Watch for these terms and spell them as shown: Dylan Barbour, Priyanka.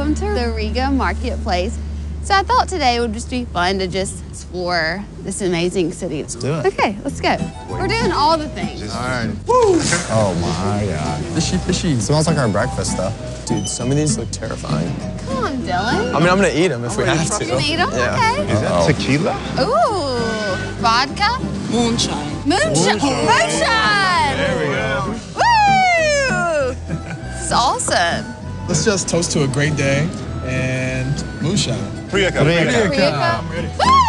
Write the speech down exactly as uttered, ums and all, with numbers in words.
Welcome to the Riga Marketplace. So I thought today it would just be fun to just explore this amazing city. Let's do it. Okay, let's go. We're doing all the things. All right. Woo! Oh my God. Fishy, fishy. Smells like our breakfast stuff. Dude, some of these look terrifying. Come on, Dylan. I mean, I'm gonna eat them if we have to. You gonna eat them? Yeah. Okay. Is that tequila? Ooh, vodka? Moonshine. Moonshine. Moonshine. Moonshine. There we go. Woo! This is awesome. Let's just toast to a great day and moonshine. Priyanka. Priyanka. Priyanka. Priyanka.